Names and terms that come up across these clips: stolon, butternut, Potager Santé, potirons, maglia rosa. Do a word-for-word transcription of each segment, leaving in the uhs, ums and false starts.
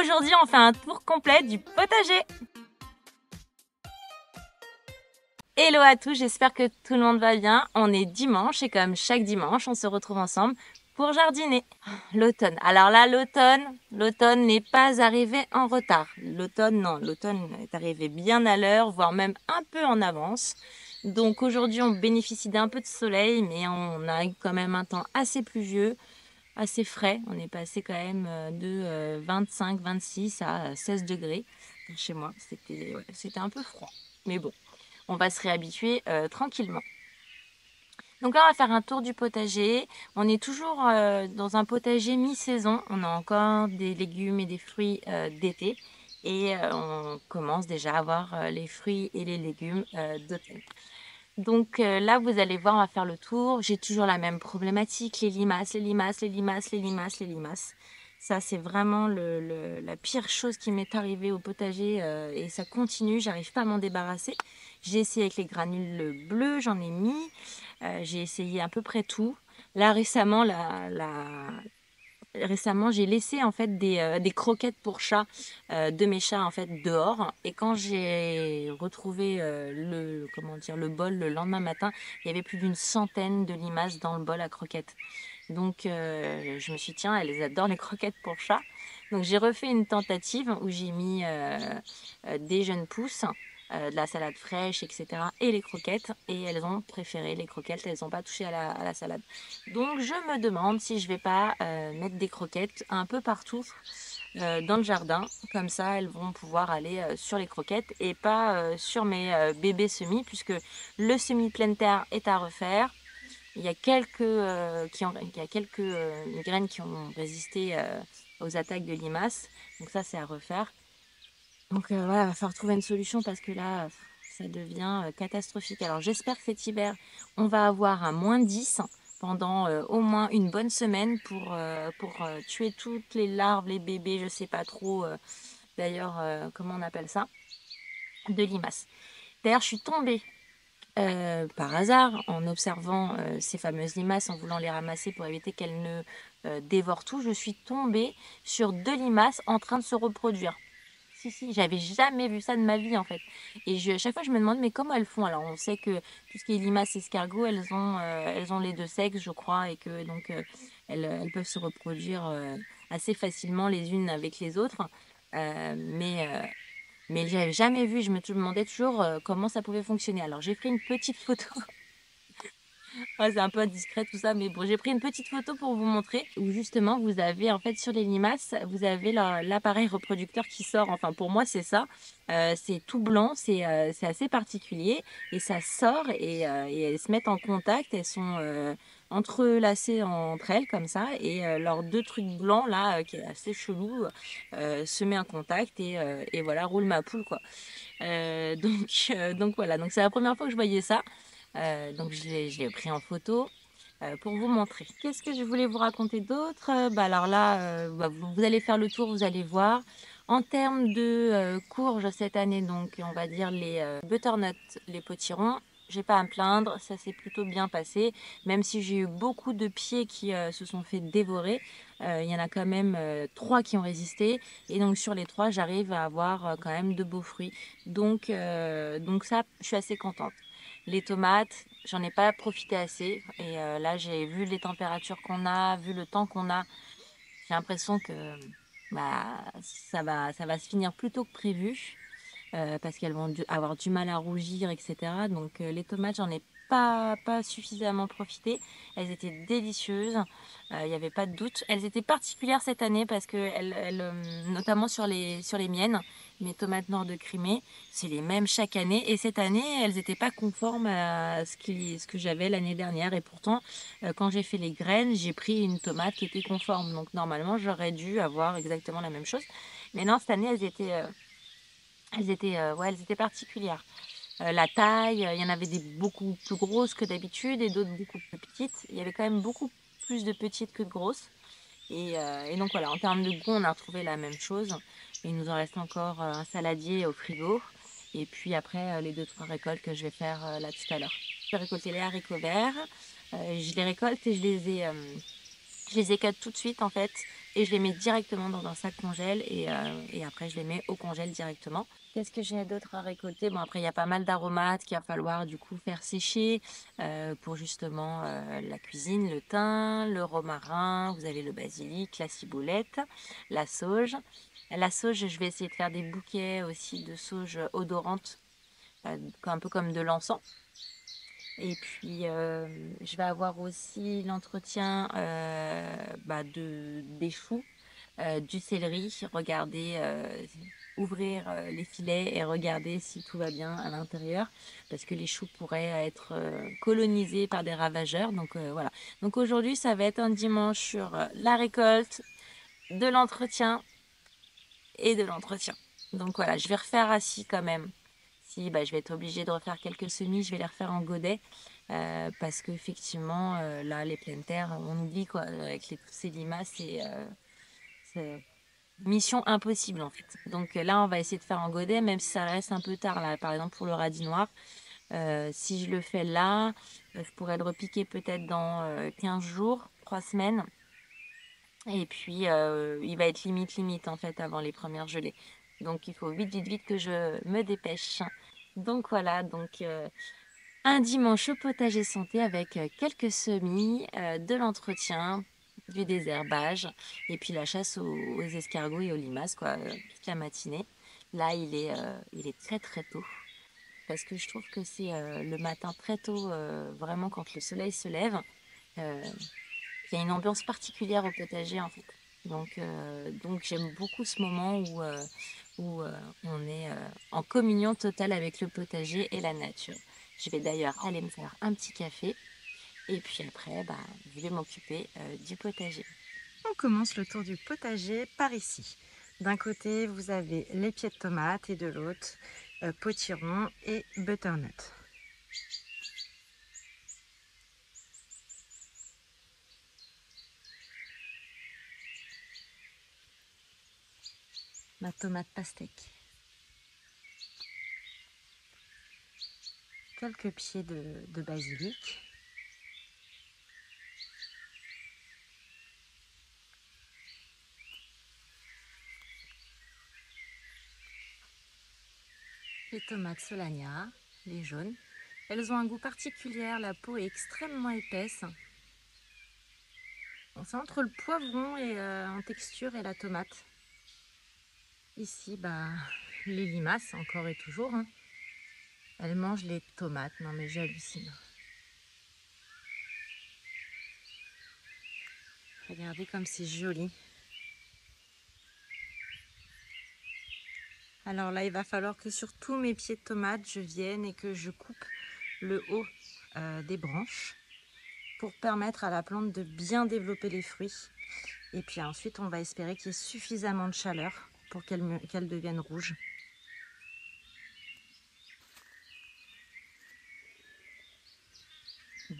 aujourd'hui on fait un tour complet du potager. Hello à tous, j'espère que tout le monde va bien. On est dimanche et comme chaque dimanche, on se retrouve ensemble pour jardiner. L'automne, alors là l'automne, l'automne n'est pas arrivé en retard. L'automne, non, l'automne est arrivé bien à l'heure, voire même un peu en avance. Donc aujourd'hui on bénéficie d'un peu de soleil, mais on a quand même un temps assez pluvieux, assez frais. On est passé quand même de vingt-cinq, vingt-six à seize degrés. Chez moi, c'était ouais, c'était un peu froid, mais bon. On va se réhabituer euh, tranquillement. Donc là, on va faire un tour du potager. On est toujours euh, dans un potager mi-saison. On a encore des légumes et des fruits euh, d'été. Et euh, on commence déjà à avoir euh, les fruits et les légumes euh, d'automne. Donc euh, là, vous allez voir, on va faire le tour. J'ai toujours la même problématique. Les limaces, les limaces, les limaces, les limaces, les limaces. Ça, c'est vraiment le, le, la pire chose qui m'est arrivée au potager euh, et ça continue, j'arrive pas à m'en débarrasser. J'ai essayé avec les granules bleues, j'en ai mis, euh, j'ai essayé à peu près tout. Là, récemment, la, la... récemment j'ai laissé en fait des, euh, des croquettes pour chats euh, de mes chats en fait dehors. Et quand j'ai retrouvé euh, le, comment dire, le bol le lendemain matin, il y avait plus d'une centaine de limaces dans le bol à croquettes. Donc euh, je me suis dit, tiens, elles adorent les croquettes pour chat. Donc j'ai refait une tentative où j'ai mis euh, euh, des jeunes pousses, euh, de la salade fraîche, et cetera. Et les croquettes. Et elles ont préféré les croquettes, elles n'ont pas touché à la, à la salade. Donc je me demande si je ne vais pas euh, mettre des croquettes un peu partout euh, dans le jardin. Comme ça, elles vont pouvoir aller euh, sur les croquettes et pas euh, sur mes euh, bébés semis, puisque le semis pleine terre est à refaire. Il y a quelques, euh, qui ont, il y a quelques euh, graines qui ont résisté euh, aux attaques de limaces. Donc ça, c'est à refaire. Donc euh, voilà, il va falloir trouver une solution parce que là, ça devient euh, catastrophique. Alors j'espère que cet hiver, on va avoir un moins dix pendant euh, au moins une bonne semaine pour, euh, pour euh, tuer toutes les larves, les bébés, je ne sais pas trop euh, d'ailleurs euh, comment on appelle ça, de limaces. D'ailleurs, je suis tombée. Euh, par hasard, en observant euh, ces fameuses limaces, en voulant les ramasser pour éviter qu'elles ne euh, dévorent tout, je suis tombée sur deux limaces en train de se reproduire. Si, si, j'avais jamais vu ça de ma vie en fait. Et je, à chaque fois, je me demande, mais comment elles font? Alors, on sait que tout ce qui est limaces et escargots, elles ont, euh, elles ont les deux sexes, je crois, et que donc euh, elles, elles peuvent se reproduire euh, assez facilement les unes avec les autres. Euh, mais. Euh, Mais je n'avais jamais vu, je me demandais toujours comment ça pouvait fonctionner. Alors j'ai pris une petite photo. Ouais, c'est un peu indiscret tout ça, mais bon, j'ai pris une petite photo pour vous montrer où justement vous avez en fait sur les limaces, vous avez l'appareil reproducteur qui sort. Enfin pour moi c'est ça, euh, c'est tout blanc, c'est euh, assez particulier et ça sort et, euh, et elles se mettent en contact, elles sont euh, entrelacées entre elles comme ça et euh, leurs deux trucs blancs là euh, qui est assez chelou euh, se met en contact et, euh, et voilà, roule ma poule quoi. Euh, donc, euh, donc voilà, donc c'est la première fois que je voyais ça. Euh, donc je l'ai pris en photo euh, pour vous montrer. Qu'est-ce que je voulais vous raconter d'autre? euh, bah Alors là, euh, bah vous, vous allez faire le tour, vous allez voir. En termes de euh, courges cette année, donc on va dire les euh, butternuts, les potirons, j'ai pas à me plaindre, ça s'est plutôt bien passé. Même si j'ai eu beaucoup de pieds qui euh, se sont fait dévorer, euh, il y en a quand même euh, trois qui ont résisté. Et donc sur les trois, j'arrive à avoir euh, quand même de beaux fruits. Donc, euh, donc ça, je suis assez contente. Les tomates, j'en ai pas profité assez et euh, là j'ai vu les températures qu'on a, vu le temps qu'on a, j'ai l'impression que bah, ça, va, ça va se finir plus tôt que prévu euh, parce qu'elles vont du, avoir du mal à rougir, et cetera. Donc euh, les tomates, j'en ai pas, pas suffisamment profité, elles étaient délicieuses, il euh, n'y avait pas de doute. Elles étaient particulières cette année parce que, elles, elles, notamment sur les, sur les miennes, mes tomates nord de Crimée, c'est les mêmes chaque année. Et cette année, elles n'étaient pas conformes à ce, qui, ce que j'avais l'année dernière. Et pourtant, quand j'ai fait les graines, j'ai pris une tomate qui était conforme. Donc normalement, j'aurais dû avoir exactement la même chose. Mais non, cette année, elles étaient, euh, elles étaient, euh, ouais, elles étaient particulières. Euh, la taille, il y en avait des beaucoup plus grosses que d'habitude et d'autres beaucoup plus petites. Il y avait quand même beaucoup plus de petites que de grosses. Et, euh, et donc voilà, en termes de goût, on a retrouvé la même chose. Il nous en reste encore un saladier au frigo. Et puis après, les deux trois récoltes que je vais faire euh, là tout à l'heure. J'ai récolté les haricots verts. Euh, je les récolte et je les ai, euh, Je les écarte tout de suite en fait et je les mets directement dans un sac congèle et, euh, et après je les mets au congèle directement. Qu'est-ce que j'ai d'autre à récolter? Bon, après il y a pas mal d'aromates qu'il va falloir du coup faire sécher euh, pour justement euh, la cuisine, le thym, le romarin, vous avez le basilic, la ciboulette, la sauge. La sauge, je vais essayer de faire des bouquets aussi de sauge odorante, euh, un peu comme de l'encens. Et puis, euh, je vais avoir aussi l'entretien euh, bah de, des choux, euh, du céleri. Regardez, euh, ouvrir les filets et regarder si tout va bien à l'intérieur. Parce que les choux pourraient être colonisés par des ravageurs. Donc, euh, voilà. Donc, aujourd'hui, ça va être un dimanche sur la récolte, de l'entretien et de l'entretien. Donc, voilà, je vais refaire assis quand même. Si bah, je vais être obligée de refaire quelques semis, je vais les refaire en godet euh, parce qu'effectivement, euh, là, les pleines terres, on oublie quoi, avec les, ces limaces, c'est euh, mission impossible en fait. Donc là, on va essayer de faire en godet, même si ça reste un peu tard, là, par exemple pour le radis noir. Euh, si je le fais là, je pourrais le repiquer peut-être dans euh, quinze jours, trois semaines. Et puis, euh, il va être limite, limite en fait avant les premières gelées. Donc il faut vite, vite, vite que je me dépêche. Donc voilà, donc euh, un dimanche au potager santé avec quelques semis, euh, de l'entretien, du désherbage et puis la chasse aux, aux escargots et aux limaces quoi, euh, toute la matinée. Là il est, euh, il est très très tôt parce que je trouve que c'est euh, le matin très tôt, euh, vraiment quand le soleil se lève, euh, il y a une ambiance particulière au potager en fait. Donc, euh, donc j'aime beaucoup ce moment où, euh, où euh, on est euh, en communion totale avec le potager et la nature. Je vais d'ailleurs aller me faire un petit café et puis après, bah, je vais m'occuper euh, du potager. On commence le tour du potager par ici. D'un côté, vous avez les pieds de tomates et de l'autre, euh, potiron et butternut. Ma tomate pastèque. Quelques pieds de, de basilic. Les tomates solania, les jaunes. Elles ont un goût particulier, la peau est extrêmement épaisse. C'est entre le poivron et, euh, en texture et la tomate. Ici, bah, les limaces, encore et toujours. Hein. Elles mangent les tomates. Non, mais j'hallucine. Regardez comme c'est joli. Alors là, il va falloir que sur tous mes pieds de tomates, je vienne et que je coupe le haut euh, des branches pour permettre à la plante de bien développer les fruits. Et puis ensuite, on va espérer qu'il y ait suffisamment de chaleur pour qu'elles qu'elles deviennent rouges.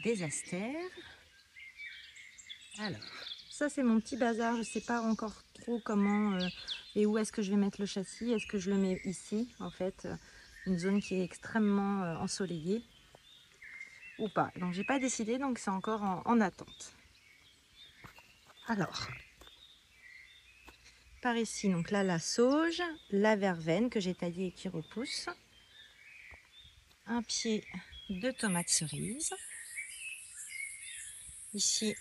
Des astères. Alors, ça c'est mon petit bazar, je ne sais pas encore trop comment euh, et où est-ce que je vais mettre le châssis. Est-ce que je le mets ici, en fait, une zone qui est extrêmement euh, ensoleillée ou pas. Donc j'ai pas décidé, donc c'est encore en, en attente. Alors, par ici, donc là, la sauge, la verveine que j'ai taillée et qui repousse, un pied de tomate cerise. Ici,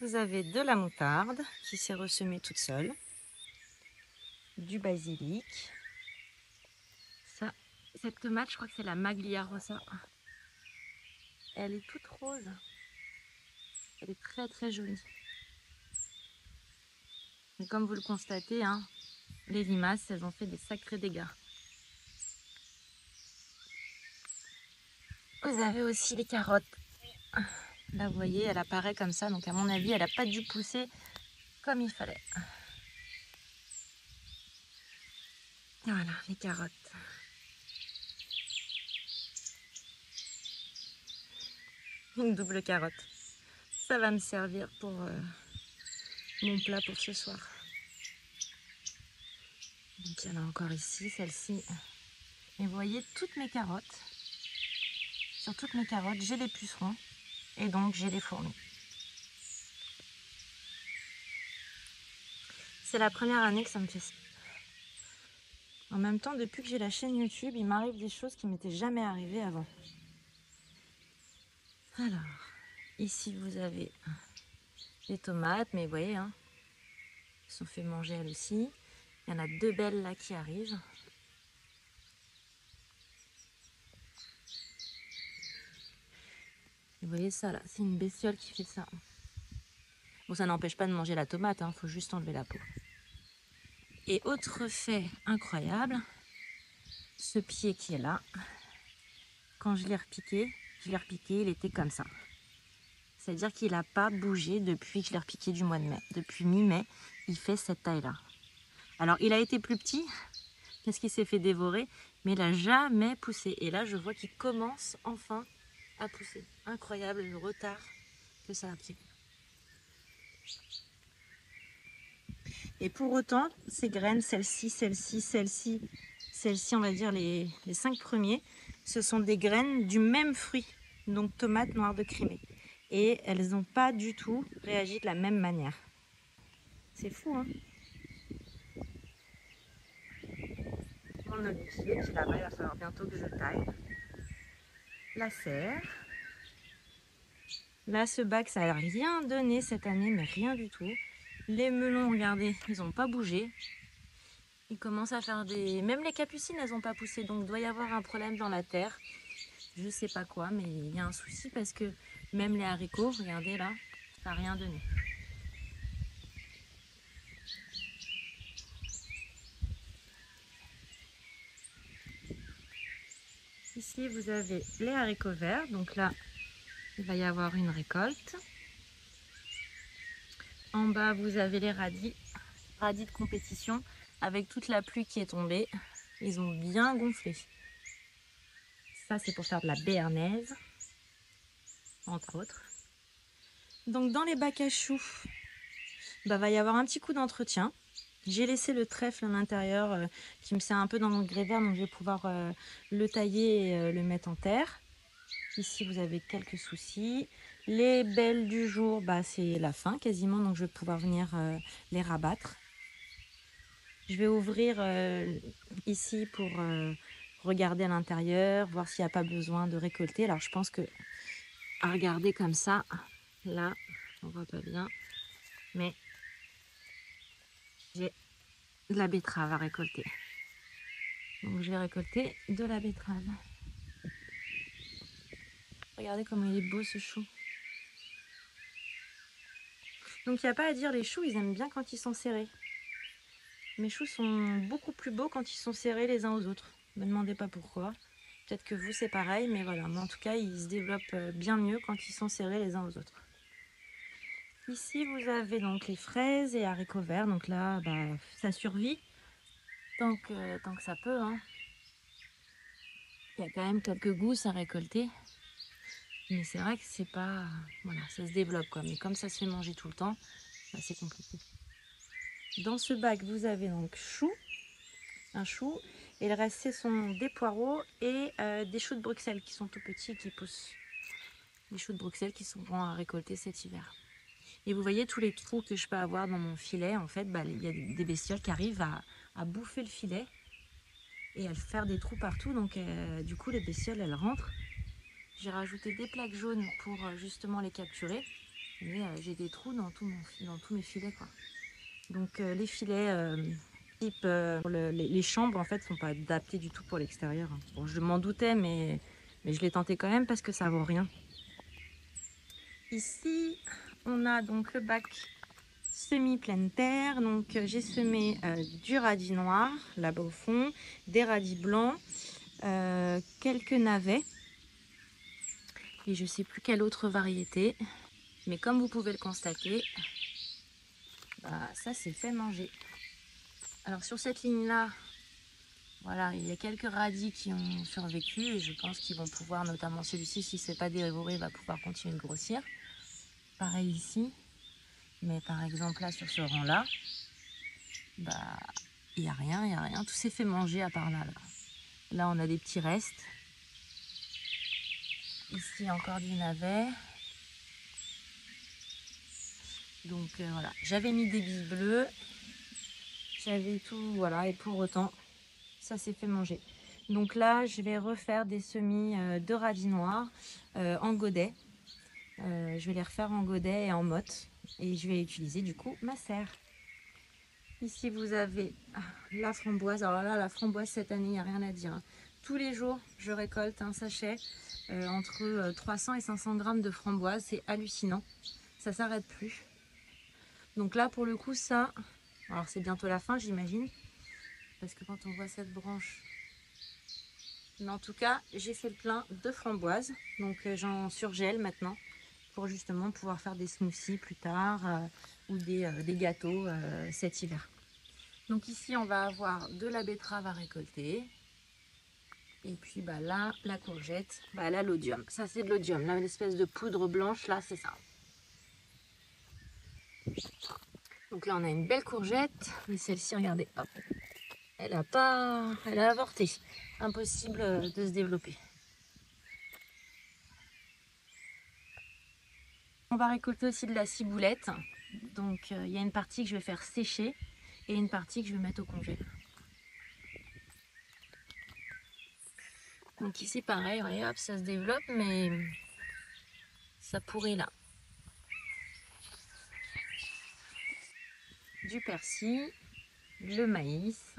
vous avez de la moutarde qui s'est ressemée toute seule, du basilic. Ça, cette tomate, je crois que c'est la maglia rosa. Elle est toute rose. Elle est très très jolie. Mais comme vous le constatez, hein, les limaces, elles ont fait des sacrés dégâts. Vous avez aussi les carottes. Là, vous voyez, elle apparaît comme ça. Donc, à mon avis, elle n'a pas dû pousser comme il fallait. Et voilà, les carottes. Une double carotte. Ça va me servir pour... Euh... mon plat pour ce soir. Donc il y en a encore ici, celle-ci. Et vous voyez toutes mes carottes. Sur toutes mes carottes, j'ai les pucerons et donc j'ai les fourmis. C'est la première année que ça me fait ça. En même temps, depuis que j'ai la chaîne YouTube, il m'arrive des choses qui m'étaient jamais arrivées avant. Alors, ici vous avez les tomates, mais vous voyez, hein, elles sont fait manger elles aussi. Il y en a deux belles là qui arrivent. Et vous voyez ça là, c'est une bestiole qui fait ça. Bon, ça n'empêche pas de manger la tomate, il hein, faut juste enlever la peau. Et autre fait incroyable, ce pied qui est là, quand je l'ai repiqué, je l'ai repiqué, il était comme ça. C'est-à-dire qu'il n'a pas bougé depuis que je l'ai repiqué du mois de mai. Depuis mi-mai, il fait cette taille-là. Alors, il a été plus petit, parce qu'il s'est fait dévorer, mais il n'a jamais poussé. Et là, je vois qu'il commence enfin à pousser. Incroyable le retard que ça a pris. Et pour autant, ces graines, celles-ci, celles-ci, celles-ci, celles-ci, on va dire les, les cinq premiers, ce sont des graines du même fruit, donc tomate noire de Crimée. Et elles n'ont pas du tout réagi de la même manière. C'est fou, hein? Mon olivier, qui là-bas, il va falloir bientôt que je taille. La serre. Là, ce bac, ça n'a rien donné cette année, mais rien du tout. Les melons, regardez, ils n'ont pas bougé. Ils commencent à faire des... Même les capucines, elles n'ont pas poussé. Donc, il doit y avoir un problème dans la terre. Je ne sais pas quoi, mais il y a un souci parce que même les haricots, regardez là, ça n'a rien donné. Ici, vous avez les haricots verts. Donc là, il va y avoir une récolte. En bas, vous avez les radis, radis de compétition, avec toute la pluie qui est tombée. Ils ont bien gonflé. Ça, c'est pour faire de la béarnaise, entre autres. Donc, dans les bacs à choux, bah, va y avoir un petit coup d'entretien. J'ai laissé le trèfle à l'intérieur euh, qui me sert un peu dans mon grès vert, donc je vais pouvoir euh, le tailler et euh, le mettre en terre. Ici, vous avez quelques soucis. Les belles du jour, bah, c'est la fin quasiment, donc je vais pouvoir venir euh, les rabattre. Je vais ouvrir euh, ici pour euh, regarder à l'intérieur, voir s'il n'y a pas besoin de récolter. Alors, je pense que à regarder comme ça, là, on voit pas bien, mais j'ai de la betterave à récolter. Donc, je vais récolter de la betterave. Regardez comme il est beau ce chou. Donc il n'y a pas à dire, les choux, ils aiment bien quand ils sont serrés. Mes choux sont beaucoup plus beaux quand ils sont serrés les uns aux autres. Ne me demandez pas pourquoi. Peut-être que vous c'est pareil, mais voilà. Mais en tout cas, ils se développent bien mieux quand ils sont serrés les uns aux autres. Ici, vous avez donc les fraises et haricots verts. Donc là, bah, ça survit tant que, tant que ça peut, hein. Il y a quand même quelques gousses à récolter. Mais c'est vrai que c'est pas... Voilà, ça se développe quoi. Mais comme ça se fait manger tout le temps, bah c'est compliqué. Dans ce bac, vous avez donc chou, un chou. Et le reste, ce sont des poireaux et euh, des choux de Bruxelles qui sont tout petits et qui poussent. Des choux de Bruxelles qui sont bons à récolter cet hiver. Et vous voyez tous les trous que je peux avoir dans mon filet. En fait, bah, il y a des bestioles qui arrivent à, à bouffer le filet et à faire des trous partout. Donc, euh, du coup, les bestioles, elles rentrent. J'ai rajouté des plaques jaunes pour justement les capturer. Mais euh, j'ai des trous dans, tout mon, dans tous mes filets, quoi. Donc euh, les filets euh, type euh, le, les, les chambres en fait sont pas adaptés du tout pour l'extérieur. Bon, je m'en doutais, mais, mais je l'ai tenté quand même parce que ça vaut rien. Ici, on a donc le bac semi-pleine terre. Donc euh, j'ai semé euh, du radis noir là-bas au fond, des radis blancs, euh, quelques navets. Et je ne sais plus quelle autre variété, mais comme vous pouvez le constater, bah, ça s'est fait manger. Alors sur cette ligne là, voilà, il y a quelques radis qui ont survécu et je pense qu'ils vont pouvoir, notamment celui-ci, s'il ne s'est pas dévoré, va pouvoir continuer de grossir. Pareil ici, mais par exemple là sur ce rang là, bah il n'y a rien, il n'y a rien, tout s'est fait manger à part là, là. Là on a des petits restes. Ici encore du navet. Donc euh, voilà, j'avais mis des billes bleues j'avais tout, voilà, et pour autant, ça s'est fait manger. Donc là, je vais refaire des semis de radis noirs euh, en godet. Euh, je vais les refaire en godet et en motte. Et je vais utiliser du coup ma serre. Ici, vous avez la framboise. Alors là, la framboise, cette année, il n'y a rien à dire, hein. Tous les jours, je récolte un sachet euh, entre trois cents et cinq cents grammes de framboise. C'est hallucinant. Ça ne s'arrête plus. Donc là, pour le coup, ça... Alors, c'est bientôt la fin, j'imagine. Parce que quand on voit cette branche... Mais en tout cas, j'ai fait le plein de framboises. Donc, euh, j'en surgèle maintenant pour justement pouvoir faire des smoothies plus tard euh, ou des, euh, des gâteaux euh, cet hiver. Donc ici, on va avoir de la betterave à récolter. Et puis bah, là, la courgette, bah, là, l'odium. Ça, c'est de l'odium. Là, une espèce de poudre blanche, là, c'est ça. Donc là, on a une belle courgette. Mais celle-ci, regardez, hop. Elle a pas, elle a avorté. Impossible de se développer. On va récolter aussi de la ciboulette. Donc, euh, il y a une partie que je vais faire sécher et une partie que je vais mettre au congélateur. Donc ici, pareil, ouais, hop, ça se développe, mais ça pourrit là. Du persil, le maïs.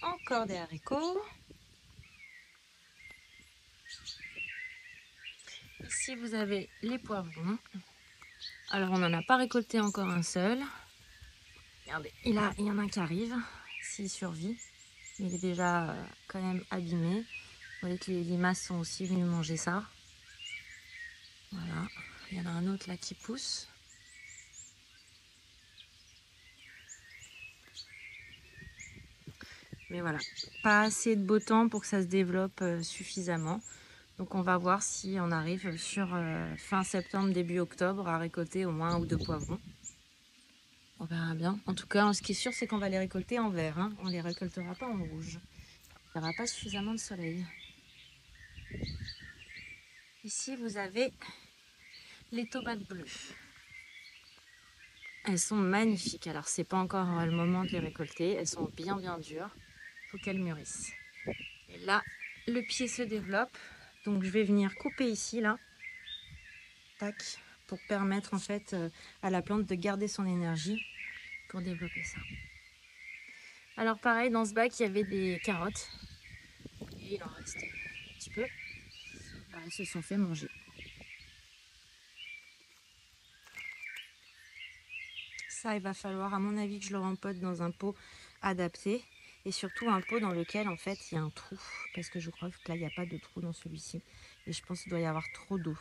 Encore des haricots. Ici, vous avez les poivrons. Alors, on n'en a pas récolté encore un seul. Regardez, il, a, il y en a un qui arrive, s'il survit. Il est déjà euh, quand même abîmé. Vous voyez que les limaces sont aussi venues manger ça. Voilà. Il y en a un autre là qui pousse. Mais voilà, pas assez de beau temps pour que ça se développe euh, suffisamment. Donc on va voir si on arrive sur euh, fin septembre, début octobre à récolter au moins un ou deux poivrons. On verra bien. En tout cas, ce qui est sûr, c'est qu'on va les récolter en vert, hein. On ne les récoltera pas en rouge. Il n'y aura pas suffisamment de soleil. Ici, vous avez les tomates bleues. Elles sont magnifiques. Alors, c'est pas encore le moment de les récolter. Elles sont bien, bien dures. Faut qu'elles mûrissent. Et là, le pied se développe. Donc, je vais venir couper ici, là. Tac. Pour permettre, en fait, à la plante de garder son énergie pour développer ça. Alors, pareil, dans ce bac, il y avait des carottes. Et il en restait un petit peu. Alors, elles se sont fait manger. Ça, il va falloir, à mon avis, que je le rempote dans un pot adapté et surtout un pot dans lequel en fait il y a un trou, parce que je crois que là il n'y a pas de trou dans celui-ci et je pense qu'il doit y avoir trop d'eau.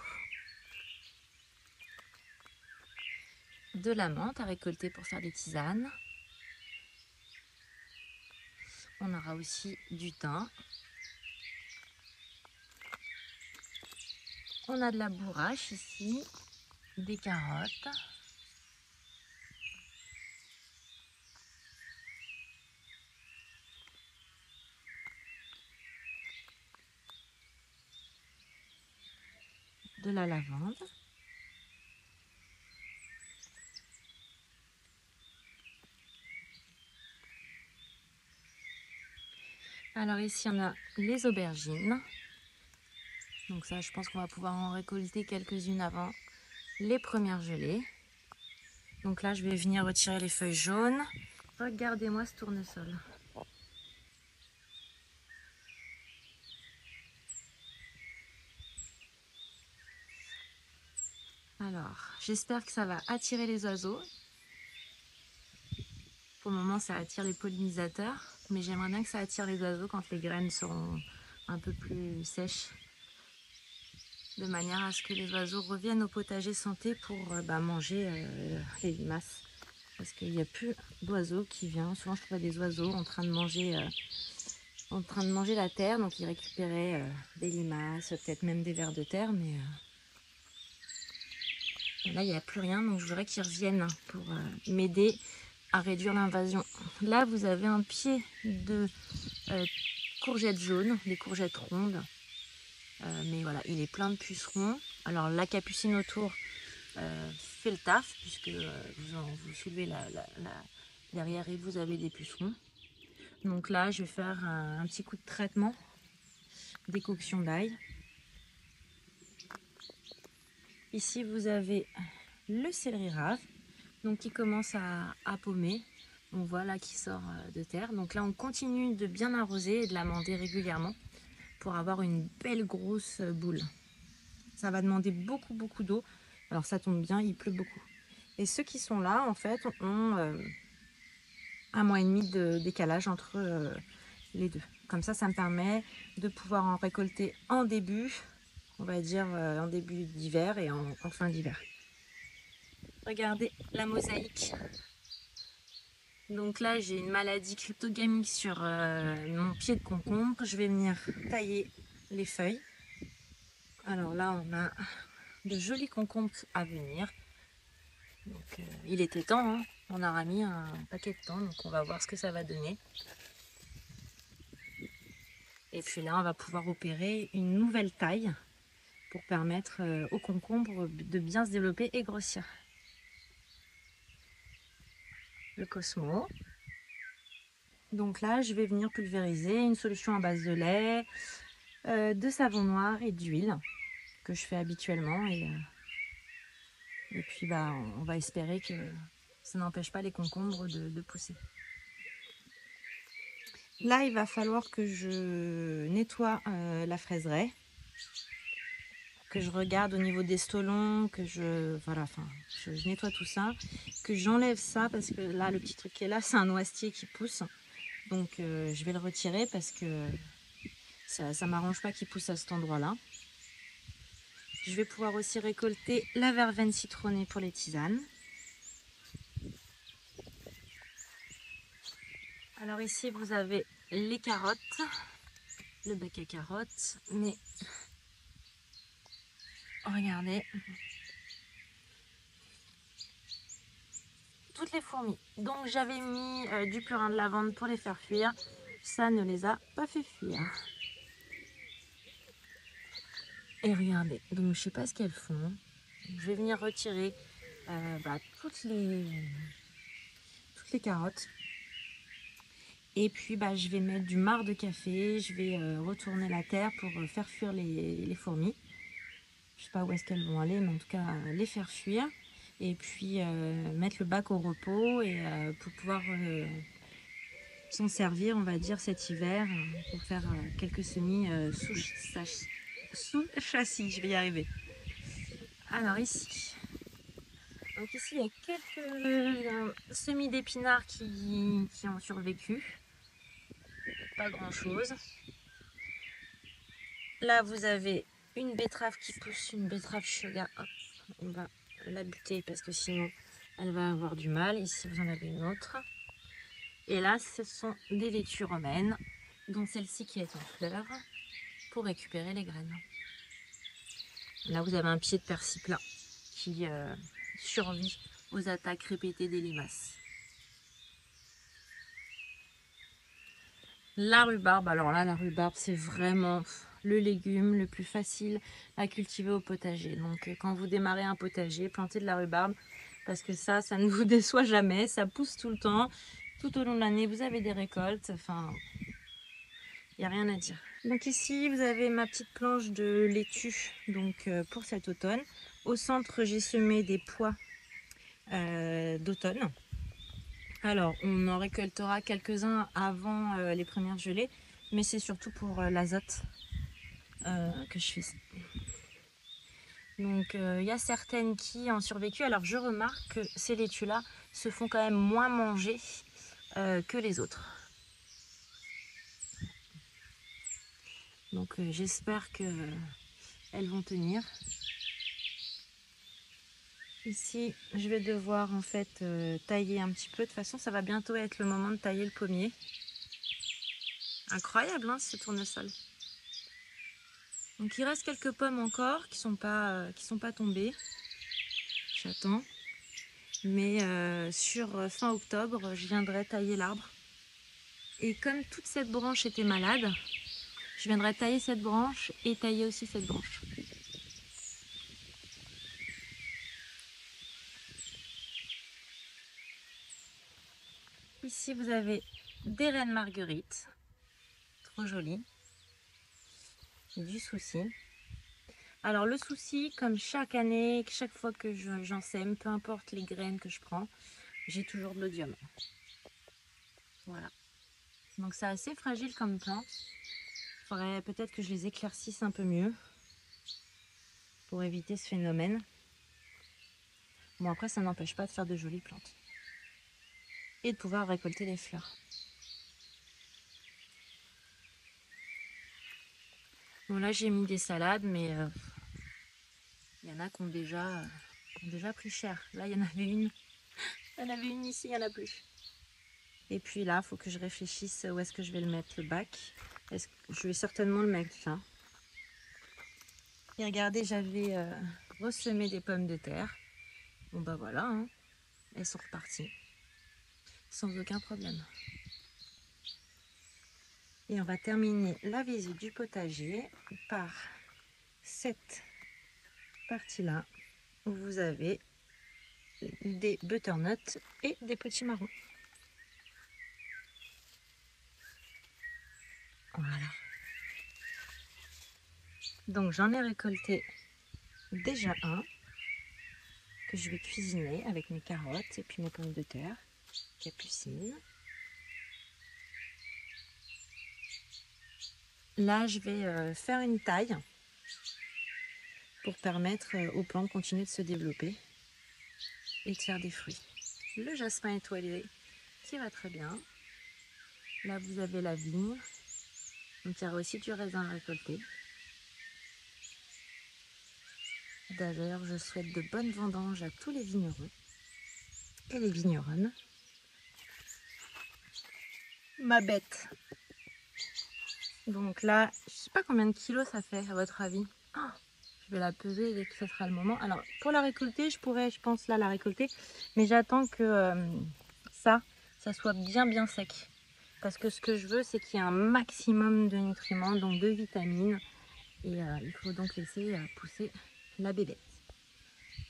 De la menthe à récolter pour faire des tisanes. On aura aussi du thym. On a de la bourrache ici, des carottes. De la lavande, alors ici on a les aubergines, donc ça je pense qu'on va pouvoir en récolter quelques-unes avant les premières gelées. Donc là je vais venir retirer les feuilles jaunes. Regardez-moi ce tournesol. Alors, j'espère que ça va attirer les oiseaux. Pour le moment, ça attire les pollinisateurs. Mais j'aimerais bien que ça attire les oiseaux quand les graines seront un peu plus sèches. De manière à ce que les oiseaux reviennent au potager santé pour euh, bah, manger euh, les limaces. Parce qu'il n'y a plus d'oiseaux qui viennent. Souvent, je trouve des oiseaux en train de manger, euh, en train de manger la terre. Donc, ils récupéraient euh, des limaces, peut-être même des vers de terre. Mais... Euh, là, il n'y a plus rien, donc je voudrais qu'ils reviennent pour euh, m'aider à réduire l'invasion. Là, vous avez un pied de euh, courgettes jaunes, des courgettes rondes. Euh, mais voilà, il est plein de pucerons. Alors, la capucine autour, euh, fait le taf, puisque euh, vous, en, vous soulevez la, la, la derrière et vous avez des pucerons. Donc là, je vais faire un, un petit coup de traitement, décoction d'ail. Ici, vous avez le céleri rave, donc qui commence à, à paumer. On voit là qui sort de terre. Donc là, on continue de bien arroser et de l'amender régulièrement pour avoir une belle grosse boule. Ça va demander beaucoup, beaucoup d'eau. Alors ça tombe bien, il pleut beaucoup. Et ceux qui sont là, en fait, ont euh, un mois et demi de décalage entre euh, les deux. Comme ça, ça me permet de pouvoir en récolter en début, on va dire euh, en début d'hiver et en, en fin d'hiver. Regardez la mosaïque. Donc là, j'ai une maladie cryptogamique sur euh, mon pied de concombre. Je vais venir tailler les feuilles. Alors là, on a de jolis concombres à venir. Donc, euh, il était temps, hein. On aura mis un paquet de temps, donc on va voir ce que ça va donner. Et puis là, on va pouvoir opérer une nouvelle taille pour permettre euh, aux concombres de bien se développer et grossir. Le cosmo. Donc là, je vais venir pulvériser une solution à base de lait, euh, de savon noir et d'huile que je fais habituellement, et, euh, et puis bah, on va espérer que ça n'empêche pas les concombres de, de pousser. Là, il va falloir que je nettoie euh, la fraiseraie, que je regarde au niveau des stolons, que je, voilà, enfin, je, je nettoie tout ça, que j'enlève ça parce que là, le petit truc qui est là, c'est un noisetier qui pousse. Donc, euh, je vais le retirer parce que ça ne m'arrange pas qu'il pousse à cet endroit-là. Je vais pouvoir aussi récolter la verveine citronnée pour les tisanes. Alors ici, vous avez les carottes, le bac à carottes, mais... Regardez, toutes les fourmis. Donc j'avais mis euh, du purin de lavande pour les faire fuir. Ça ne les a pas fait fuir. Et regardez, donc je sais pas ce qu'elles font. Je vais venir retirer euh, bah, toutes les toutes les carottes. Et puis bah, je vais mettre du marc de café. Je vais euh, retourner la terre pour euh, faire fuir les, les fourmis. Je sais pas où est-ce qu'elles vont aller, mais en tout cas les faire fuir, et puis euh, mettre le bac au repos et euh, pour pouvoir euh, s'en servir, on va dire, cet hiver pour faire euh, quelques semis euh, sous, ch sous châssis. Je vais y arriver. Alors ici, donc ici il y a quelques euh, semis d'épinards qui, qui ont survécu, pas grand chose. Là vous avez une betterave qui pousse, une betterave sugar. Hop, on va la buter parce que sinon elle va avoir du mal. Ici vous en avez une autre. Et là ce sont des laitues romaines, dont celle-ci qui est en fleur, pour récupérer les graines. Là vous avez un pied de persil plat qui euh, survit aux attaques répétées des limaces. La rhubarbe, alors là la rhubarbe c'est vraiment... le légume le plus facile à cultiver au potager. Donc quand vous démarrez un potager, plantez de la rhubarbe, parce que ça, ça ne vous déçoit jamais, ça pousse tout le temps, tout au long de l'année vous avez des récoltes, enfin il n'y a rien à dire. Donc ici vous avez ma petite planche de laitue, donc euh, pour cet automne. Au centre j'ai semé des pois euh, d'automne. Alors on en récoltera quelques-uns avant euh, les premières gelées, mais c'est surtout pour euh, l'azote Euh, que je fais. Donc il euh, y a certaines qui ont survécu. Alors je remarque que ces laitues là se font quand même moins manger euh, que les autres. Donc euh, j'espère que euh, elles vont tenir. Ici je vais devoir en fait euh, tailler un petit peu. De toute façon ça va bientôt être le moment de tailler le pommier. Incroyable hein, ce tournesol. Donc il reste quelques pommes encore qui sont pas, euh, qui sont pas tombées, j'attends, mais euh, sur euh, fin octobre je viendrai tailler l'arbre. Et comme toute cette branche était malade, je viendrai tailler cette branche et tailler aussi cette branche. Ici, vous avez des reines marguerites, trop jolies. J'ai du souci. Alors le souci, comme chaque année, chaque fois que j'en sème, peu importe les graines que je prends, j'ai toujours de l'odium. Voilà. Donc c'est assez fragile comme plante. Il faudrait peut-être que je les éclaircisse un peu mieux pour éviter ce phénomène. Bon, après ça n'empêche pas de faire de jolies plantes et de pouvoir récolter des fleurs. Bon, là j'ai mis des salades, mais euh, il y en a qui ont déjà, euh, qui ont déjà pris cher. Là il y en avait une. Il y en avait une ici, il n'y en a plus. Et puis là, il faut que je réfléchisse où est-ce que je vais le mettre, le bac. Est-ce que je vais certainement le mettre là. Et regardez, j'avais euh, ressemé des pommes de terre. Bon bah voilà, hein. Elles sont reparties. Sans aucun problème. Et on va terminer la visite du potager par cette partie-là où vous avez des butternuts et des petits marrons. Voilà. Donc j'en ai récolté déjà un que je vais cuisiner avec mes carottes et puis mes pommes de terre, capucines. Là, je vais faire une taille pour permettre aux plantes de continuer de se développer et de faire des fruits. Le jasmin étoilé qui va très bien. Là, vous avez la vigne. Donc, il y a aussi du raisin récolté. D'ailleurs, je souhaite de bonnes vendanges à tous les vignerons et les vigneronnes. Ma bête. Donc là, je ne sais pas combien de kilos ça fait à votre avis. Oh, je vais la peser dès que ce sera le moment. Alors pour la récolter, je pourrais, je pense là la récolter, mais j'attends que euh, ça, ça soit bien bien sec. Parce que ce que je veux, c'est qu'il y ait un maximum de nutriments, donc de vitamines. Et euh, il faut donc laisser euh, pousser la bébête.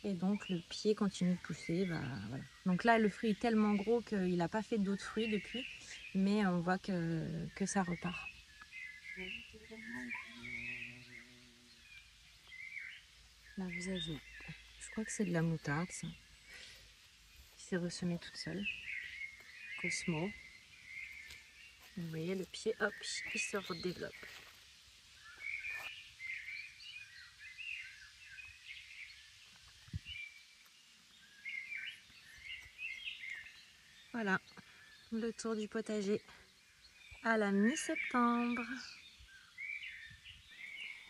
Et donc le pied continue de pousser. Bah, voilà. Donc là, le fruit est tellement gros qu'il n'a pas fait d'autres fruits depuis, mais on voit que, que ça repart. Là vous avez, je crois que c'est de la moutarde ça, qui s'est ressemée toute seule, Cosmo. Vous voyez le pied, hop, il se redéveloppe. Voilà, le tour du potager à la mi-septembre.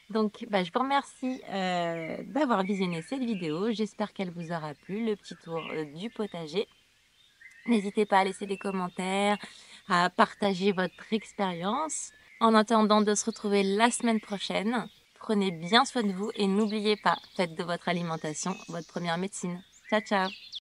Donc bah, je vous remercie euh, d'avoir visionné cette vidéo, j'espère qu'elle vous aura plu, le petit tour euh, du potager. N'hésitez pas à laisser des commentaires, à partager votre expérience. En attendant de se retrouver la semaine prochaine, prenez bien soin de vous et n'oubliez pas, faites de votre alimentation votre première médecine. Ciao ciao.